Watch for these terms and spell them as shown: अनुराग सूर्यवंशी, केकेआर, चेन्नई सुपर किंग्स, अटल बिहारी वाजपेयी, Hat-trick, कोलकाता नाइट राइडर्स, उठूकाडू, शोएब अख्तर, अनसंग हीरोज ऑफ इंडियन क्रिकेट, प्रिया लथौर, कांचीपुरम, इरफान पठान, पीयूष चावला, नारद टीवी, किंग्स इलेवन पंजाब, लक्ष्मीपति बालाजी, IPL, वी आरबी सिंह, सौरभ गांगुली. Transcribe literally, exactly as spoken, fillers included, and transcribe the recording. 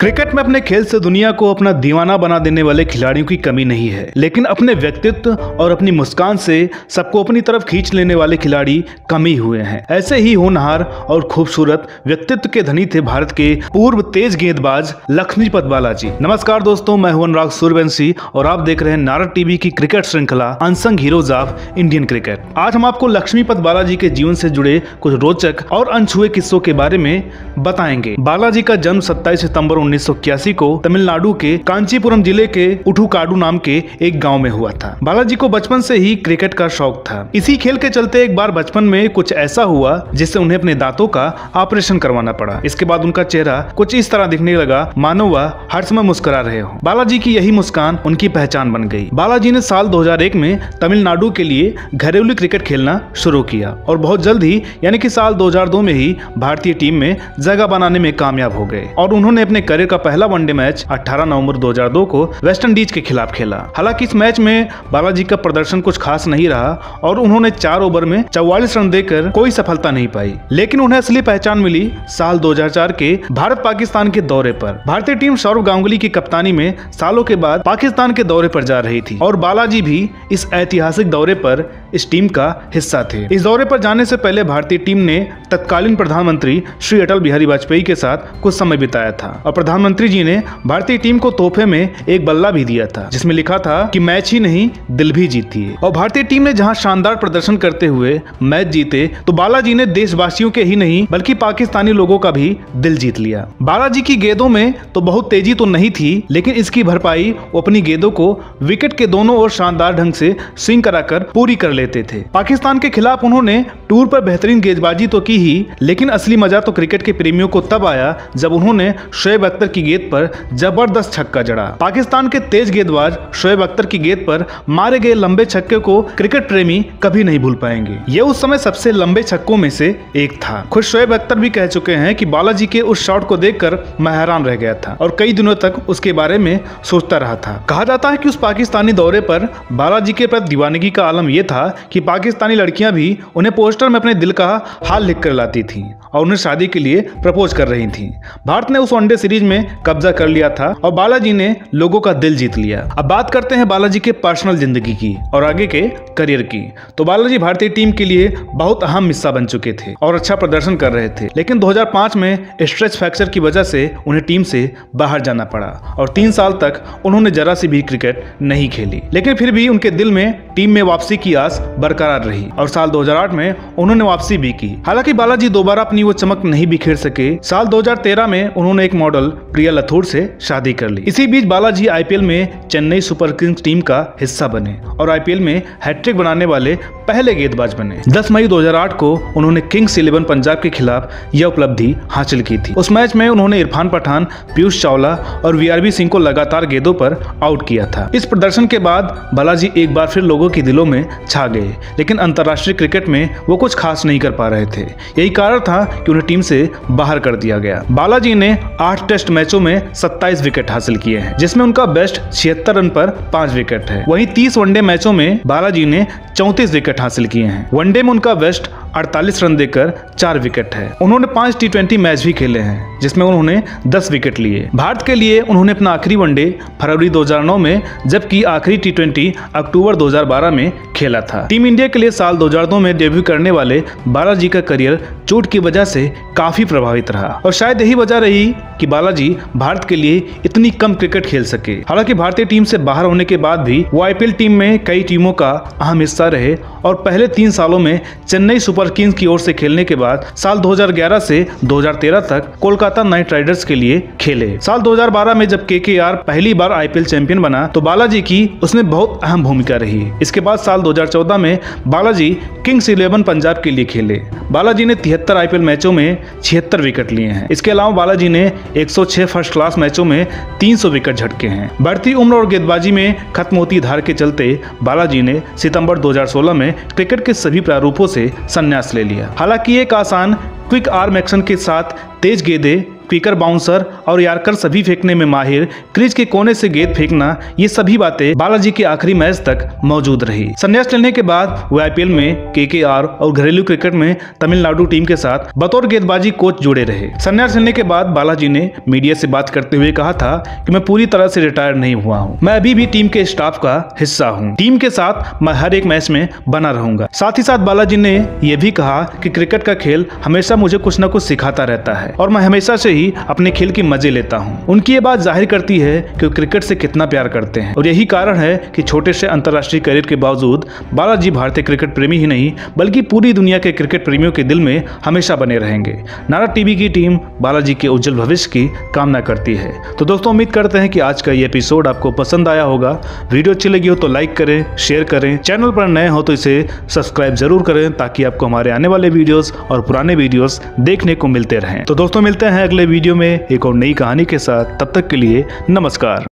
Cricket में अपने खेल से दुनिया को अपना दीवाना बना देने वाले खिलाड़ियों की कमी नहीं है, लेकिन अपने व्यक्तित्व और अपनी मुस्कान से सबको अपनी तरफ खींच लेने वाले खिलाड़ी कम ही हुए हैं। ऐसे ही होनहार और खूबसूरत व्यक्तित्व के धनी थे भारत के पूर्व तेज गेंदबाज लक्ष्मीपति बालाजी। नमस्कार दोस्तों, मैं हूं अनुराग सूर्यवंशी और आप देख रहे हैं नारद टीवी की क्रिकेट श्रृंखला अनसंग हीरोज ऑफ इंडियन क्रिकेट। आज हम आपको लक्ष्मीपति बालाजी के जीवन से जुड़े कुछ रोचक और अनछुए किस्सों के बारे में बताएंगे। बालाजी का जन्म सत्ताईस सितम्बर उन्नीस सौ इक्यासी को तमिलनाडु के कांचीपुरम जिले के उठूकाडू नाम के एक गांव में हुआ था। बालाजी को बचपन से ही क्रिकेट का शौक था। इसी खेल के चलते एक बार बचपन में कुछ ऐसा हुआ जिससे उन्हें अपने दांतों का ऑपरेशन करवाना पड़ा। इसके बाद उनका चेहरा कुछ इस तरह दिखने लगा मानो वह हर समय मुस्कुरा रहे हो। बालाजी की यही मुस्कान उनकी पहचान बन गई। बालाजी ने साल दो हजार एक में तमिलनाडु के लिए घरेलू क्रिकेट खेलना शुरू किया और बहुत जल्द ही यानी की साल दो हजार दो में ही भारतीय टीम में जगह बनाने में कामयाब हो गए और उन्होंने अपने करियर का पहला वनडे मैच अठारह नवंबर दो हजार दो को वेस्टइंडीज के खिलाफ खेला। हालांकि इस मैच में बालाजी का प्रदर्शन कुछ खास नहीं रहा और उन्होंने चार ओवर में चौवालीस रन देकर कोई सफलता नहीं पाई, लेकिन उन्हें असली पहचान मिली साल दो हजार चार के भारत पाकिस्तान के दौरे पर। भारतीय टीम सौरभ गांगुली की कप्तानी में सालों के बाद पाकिस्तान के दौरे पर जा रही थी और बालाजी भी इस ऐतिहासिक दौरे पर इस टीम का हिस्सा थे। इस दौरे पर जाने से पहले भारतीय टीम ने तत्कालीन प्रधानमंत्री श्री अटल बिहारी वाजपेयी के साथ कुछ समय बिताया था और प्रधानमंत्री जी ने भारतीय टीम को तोहफे में एक बल्ला भी दिया था जिसमें लिखा था कि मैच ही नहीं दिल भी जीतिए। और भारतीय टीम ने जहां शानदार प्रदर्शन करते हुए मैच जीते तो बालाजी ने देशवासियों के ही नहीं बल्कि पाकिस्तानी लोगों का भी दिल जीत लिया। बालाजी की गेंदों में तो बहुत तेजी तो नहीं थी, लेकिन इसकी भरपाई वो अपनी गेंदों को विकेट के दोनों ओर शानदार ढंग से स्विंग कराकर पूरी कर लेते थे। पाकिस्तान के खिलाफ उन्होंने टूर पर बेहतरीन गेंदबाजी तो की ही, लेकिन असली मजा तो क्रिकेट के प्रेमियों को तब आया जब उन्होंने शोएब अख्तर की गेंद पर जबरदस्त छक्का जड़ा। पाकिस्तान के तेज गेंदबाज शोएब अख्तर की गेंद पर मारे गए लंबे छक्के को क्रिकेट प्रेमी कभी नहीं भूल पाएंगे। यह उस समय सबसे लंबे छक्कों में से एक था। खुद शोएब अख्तर भी कह चुके हैं कि बालाजी के उस शॉट को देखकर मैं हैरान रह गया था और कई दिनों तक उसके बारे में सोचता रहा था। कहा जाता है कि उस पाकिस्तानी दौरे पर बालाजी के प्रति दीवानगी का आलम यह था कि पाकिस्तानी लड़कियां भी उन्हें पोस्टर में अपने दिल का हाल लिख कर लाती थी और उन्हें शादी के लिए प्रपोज कर रही थी। भारत ने उस वनडे सीरीज में कब्जा कर लिया था और बालाजी ने लोगों का दिल जीत लिया। अब बात करते हैं बालाजी के पर्सनल जिंदगी की और आगे के करियर की। तो बालाजी भारतीय टीम के लिए बहुत अहम हिस्सा बन चुके थे और अच्छा प्रदर्शन कर रहे थे, लेकिन दो हजार पाँच में स्ट्रेच फ्रैक्चर की वजह से उन्हें टीम से बाहर जाना पड़ा और तीन साल तक उन्होंने जरा सी भी क्रिकेट नहीं खेली, लेकिन फिर भी उनके दिल में टीम में वापसी की आस बरकरार रही और साल दो हजार आठ में उन्होंने वापसी भी की। हालांकि बालाजी दोबारा अपनी वो चमक नहीं बिखेर सके। साल दो हजार तेरह में उन्होंने एक मॉडल प्रिया लथौर से शादी कर ली। इसी बीच बालाजी आईपीएल में चेन्नई सुपर किंग्स टीम का हिस्सा बने और आईपीएल में हैट्रिक बनाने वाले पहले गेंदबाज बने। दस मई दो हजार आठ को उन्होंने किंग्स इलेवन पंजाब के खिलाफ यह उपलब्धि हासिल की थी। उस मैच में उन्होंने इरफान पठान, पीयूष चावला और वी आरबी सिंह को लगातार गेंदों पर आउट किया था। इस प्रदर्शन के बाद बालाजी एक बार फिर लोगों के दिलों में छा गए, लेकिन अंतर्राष्ट्रीय क्रिकेट में वो कुछ खास नहीं कर पा रहे थे। यही कारण था कि उन्हें टीम से बाहर कर दिया गया। बालाजी ने आठ टेस्ट मैचों में सत्ताईस विकेट हासिल किए हैं, जिसमें उनका बेस्ट छिहत्तर रन पर पांच विकेट है। वहीं तीस वनडे मैचों में बालाजी ने चौंतीस विकेट हासिल किए हैं। वनडे में उनका बेस्ट अड़तालीस रन देकर चार विकेट है। उन्होंने पांच टी ट्वेंटी मैच भी खेले हैं, जिसमें उन्होंने दस विकेट लिए। भारत के लिए उन्होंने अपना आखिरी वनडे फरवरी दो हजार नौ में, जबकि आखिरी टी ट्वेंटी अक्टूबर दो हजार बारह में खेला था। टीम इंडिया के लिए साल दो हजार दो में डेब्यू करने वाले बालाजी का करियर चोट की वजह से काफी प्रभावित रहा और शायद यही वजह रही कि बालाजी भारत के लिए इतनी कम क्रिकेट खेल सके। हालांकि भारतीय टीम से बाहर होने के बाद भी वो आईपीएल टीम में कई टीमों का अहम हिस्सा रहे और पहले तीन सालों में चेन्नई सुपर किंग्स की ओर से खेलने के बाद साल दो हजार ग्यारह से दो हजार तेरह तक कोलकाता नाइट राइडर्स के लिए खेले। साल दो हजार बारह में जब केकेआर पहली बार आईपीएल चैंपियन बना तो बालाजी की उसमें बहुत अहम भूमिका रही। इसके बाद साल दो हजार चौदह में बालाजी किंग्स इलेवन पंजाब के लिए खेले। बालाजी ने तिहत्तर आईपीएल मैचों में छिहत्तर विकेट लिए हैं। इसके अलावा बालाजी ने एक सौ छह फर्स्ट क्लास मैचों में तीन सौ विकेट झटके हैं। बढ़ती उम्र और गेंदबाजी में खत्म होती धार के चलते बालाजी ने सितंबर दो हजार सोलह में क्रिकेट के सभी प्रारूपों से संन्यास ले लिया। हालांकि एक आसान क्विक आर्म एक्शन के साथ तेज गेंदें क्विकर बाउंसर और यार्कर सभी फेंकने में माहिर, क्रीज के कोने से गेंद फेंकना, ये सभी बातें बालाजी के आखिरी मैच तक मौजूद रही। संन्यास लेने के बाद वो आईपीएल में केकेआर और घरेलू क्रिकेट में तमिलनाडु टीम के साथ बतौर गेंदबाजी कोच जुड़े रहे। संन्यास लेने के बाद बालाजी ने मीडिया से बात करते हुए कहा था कि मैं पूरी तरह से रिटायर नहीं हुआ हूँ, मैं अभी भी टीम के स्टाफ का हिस्सा हूँ, टीम के साथ मैं हर एक मैच में बना रहूंगा। साथ ही साथ बालाजी ने यह भी कहा कि क्रिकेट का खेल हमेशा मुझे कुछ न कुछ सिखाता रहता है और मैं हमेशा से ही अपने खेल के मजे लेता हूँ। उनकी ये बात जाहिर करती है कि वो क्रिकेट से कितना प्यार करते हैं और यही कारण है कि छोटे से अंतर्राष्ट्रीय करियर के बावजूद बालाजी भारतीय क्रिकेट प्रेमी ही नहीं बल्कि पूरी दुनिया के क्रिकेट प्रेमियों के दिल में हमेशा बने रहेंगे। नारद टीवी की टीम बालाजी के उज्जवल भविष्य की कामना करती है। तो दोस्तों, उम्मीद करते हैं कि आज का ये एपिसोड आपको पसंद आया होगा। वीडियो अच्छी लगी हो तो लाइक करें, शेयर करें, चैनल पर नए हो तो इसे सब्सक्राइब जरूर करें ताकि आपको हमारे आने वाले वीडियोस और पुराने वीडियोस देखने को मिलते रहें। तो दोस्तों, मिलते हैं अगले वीडियो में एक और नई कहानी के साथ। तब तक के लिए नमस्कार।